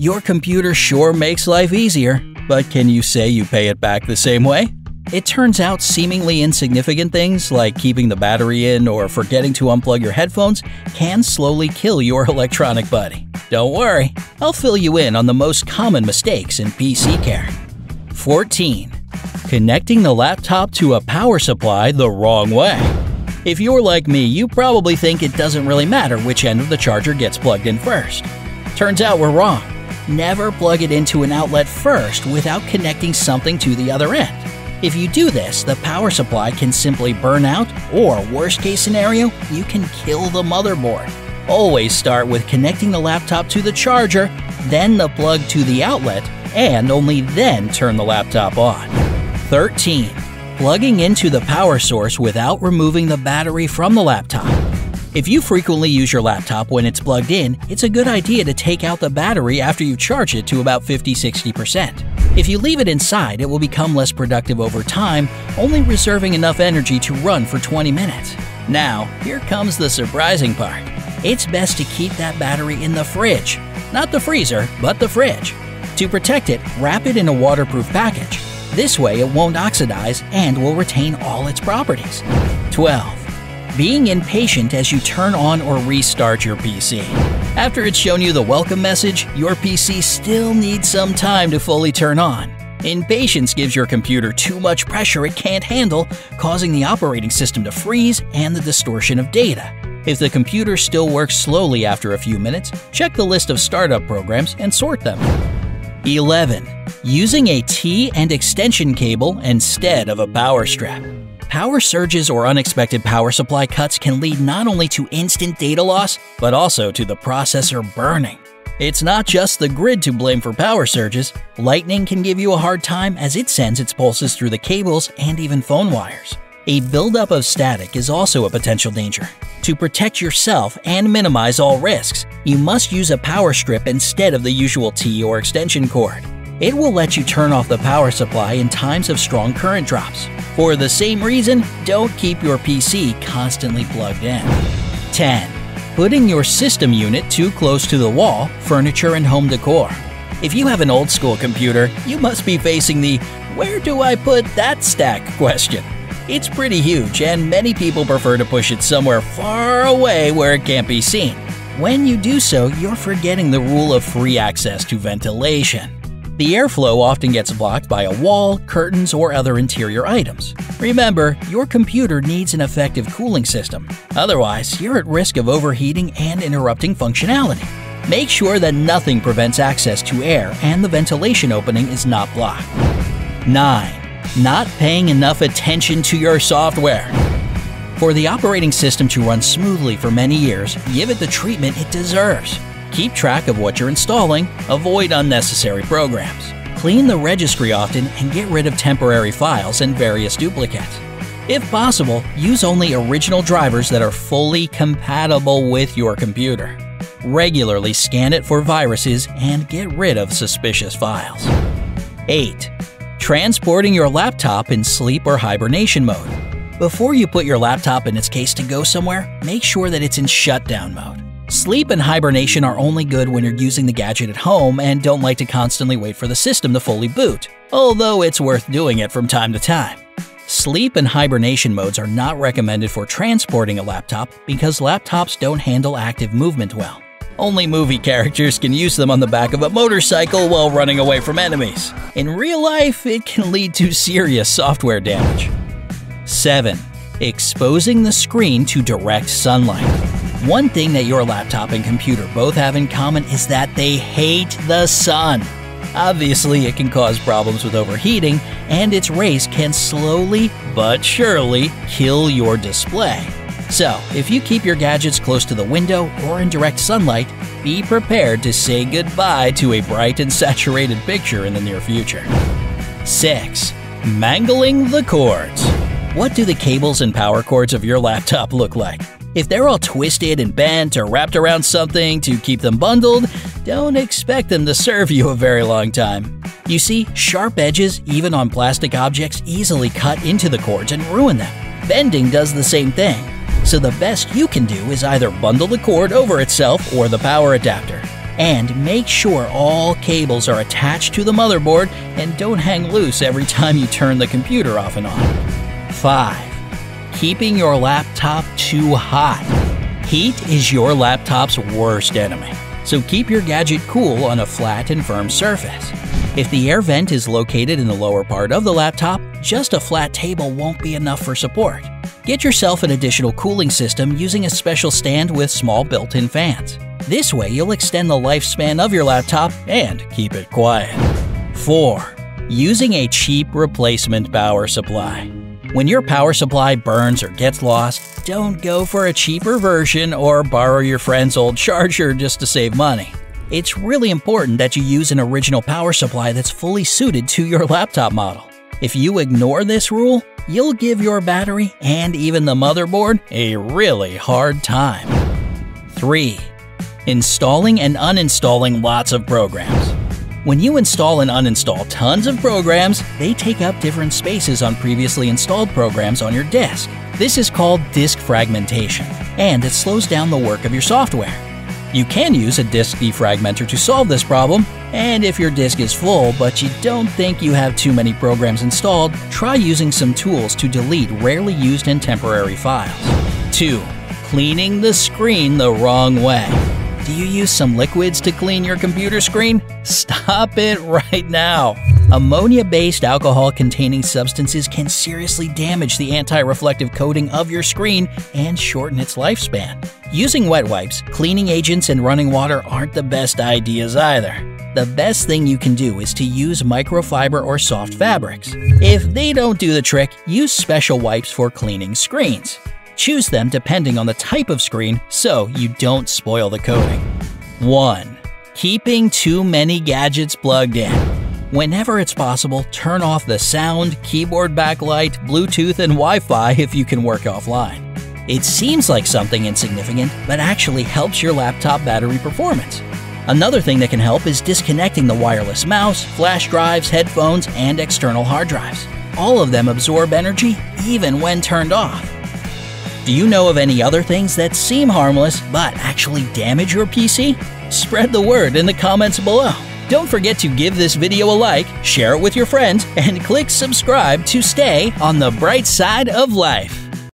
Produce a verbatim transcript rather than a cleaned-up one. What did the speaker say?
Your computer sure makes life easier, but can you say you pay it back the same way? It turns out seemingly insignificant things like keeping the battery in or forgetting to unplug your headphones can slowly kill your electronic buddy. Don't worry, I'll fill you in on the most common mistakes in P C care. fourteen. Connecting the laptop to a power supply the wrong way. If you're like me, you probably think it doesn't really matter which end of the charger gets plugged in first. Turns out we're wrong. Never plug it into an outlet first without connecting something to the other end. If you do this, the power supply can simply burn out, or worst case scenario, you can kill the motherboard. Always start with connecting the laptop to the charger, then the plug to the outlet, and only then turn the laptop on. thirteen. Plugging into the power source without removing the battery from the laptop. If you frequently use your laptop when it's plugged in, it's a good idea to take out the battery after you charge it to about fifty to sixty percent. If you leave it inside, it will become less productive over time, only reserving enough energy to run for twenty minutes. Now, here comes the surprising part. It's best to keep that battery in the fridge. Not the freezer, but the fridge. To protect it, wrap it in a waterproof package. This way it won't oxidize and will retain all its properties. twelve. Being impatient as you turn on or restart your P C. After it's shown you the welcome message, your P C still needs some time to fully turn on. Impatience gives your computer too much pressure it can't handle, causing the operating system to freeze and the distortion of data. If the computer still works slowly after a few minutes, check the list of startup programs and sort them. eleven. Using a T and extension cable instead of a power strap. Power surges or unexpected power supply cuts can lead not only to instant data loss, but also to the processor burning. It's not just the grid to blame for power surges. Lightning can give you a hard time as it sends its pulses through the cables and even phone wires. A buildup of static is also a potential danger. To protect yourself and minimize all risks, you must use a power strip instead of the usual T or extension cord. It will let you turn off the power supply in times of strong current drops. For the same reason, don't keep your P C constantly plugged in. ten. Putting your system unit too close to the wall, furniture, and home decor. If you have an old-school computer, you must be facing the "where do I put that stack?" question. It's pretty huge, and many people prefer to push it somewhere far away where it can't be seen. When you do so, you're forgetting the rule of free access to ventilation. The airflow often gets blocked by a wall, curtains, or other interior items. Remember, your computer needs an effective cooling system. Otherwise, you're at risk of overheating and interrupting functionality. Make sure that nothing prevents access to air and the ventilation opening is not blocked. nine. Not paying enough attention to your software. For the operating system to run smoothly for many years, give it the treatment it deserves. Keep track of what you're installing, avoid unnecessary programs, clean the registry often, and get rid of temporary files and various duplicates. If possible, use only original drivers that are fully compatible with your computer. Regularly scan it for viruses and get rid of suspicious files. eight. Transporting your laptop in sleep or hibernation mode. Before you put your laptop in its case to go somewhere, make sure that it's in shutdown mode. Sleep and hibernation are only good when you're using the gadget at home and don't like to constantly wait for the system to fully boot, although it's worth doing it from time to time. Sleep and hibernation modes are not recommended for transporting a laptop because laptops don't handle active movement well. Only movie characters can use them on the back of a motorcycle while running away from enemies. In real life, it can lead to serious software damage. seven. Exposing the screen to direct sunlight. One thing that your laptop and computer both have in common is that they hate the sun. Obviously, it can cause problems with overheating, and its rays can slowly but surely kill your display. So, if you keep your gadgets close to the window or in direct sunlight, be prepared to say goodbye to a bright and saturated picture in the near future. six. Mangling the cords. What do the cables and power cords of your laptop look like? If they're all twisted and bent or wrapped around something to keep them bundled, don't expect them to serve you a very long time. You see, sharp edges, even on plastic objects, easily cut into the cords and ruin them. Bending does the same thing. So the best you can do is either bundle the cord over itself or the power adapter. And make sure all cables are attached to the motherboard and don't hang loose every time you turn the computer off and on. five. Keeping your laptop too hot. Heat is your laptop's worst enemy, so keep your gadget cool on a flat and firm surface. If the air vent is located in the lower part of the laptop, just a flat table won't be enough for support. Get yourself an additional cooling system using a special stand with small built-in fans. This way, you'll extend the lifespan of your laptop and keep it quiet. four. Using a cheap replacement power supply. When your power supply burns or gets lost, don't go for a cheaper version or borrow your friend's old charger just to save money. It's really important that you use an original power supply that's fully suited to your laptop model. If you ignore this rule, you'll give your battery and even the motherboard a really hard time. three. Installing and uninstalling lots of programs. When you install and uninstall tons of programs, they take up different spaces on previously installed programs on your disk. This is called disk fragmentation, and it slows down the work of your software. You can use a disk defragmenter to solve this problem, and if your disk is full but you don't think you have too many programs installed, try using some tools to delete rarely used and temporary files. two. Cleaning the screen the wrong way. Do you use some liquids to clean your computer screen? Stop it right now! Ammonia-based alcohol-containing substances can seriously damage the anti-reflective coating of your screen and shorten its lifespan. Using wet wipes, cleaning agents, and running water aren't the best ideas either. The best thing you can do is to use microfiber or soft fabrics. If they don't do the trick, use special wipes for cleaning screens. Choose them depending on the type of screen so you don't spoil the coating. one. Keeping too many gadgets plugged in. Whenever it's possible, turn off the sound, keyboard backlight, Bluetooth, and Wi-Fi if you can work offline. It seems like something insignificant, but actually helps your laptop battery performance. Another thing that can help is disconnecting the wireless mouse, flash drives, headphones, and external hard drives. All of them absorb energy even when turned off. Do you know of any other things that seem harmless but actually damage your P C? Spread the word in the comments below. Don't forget to give this video a like, share it with your friends, and click subscribe to stay on the bright side of life.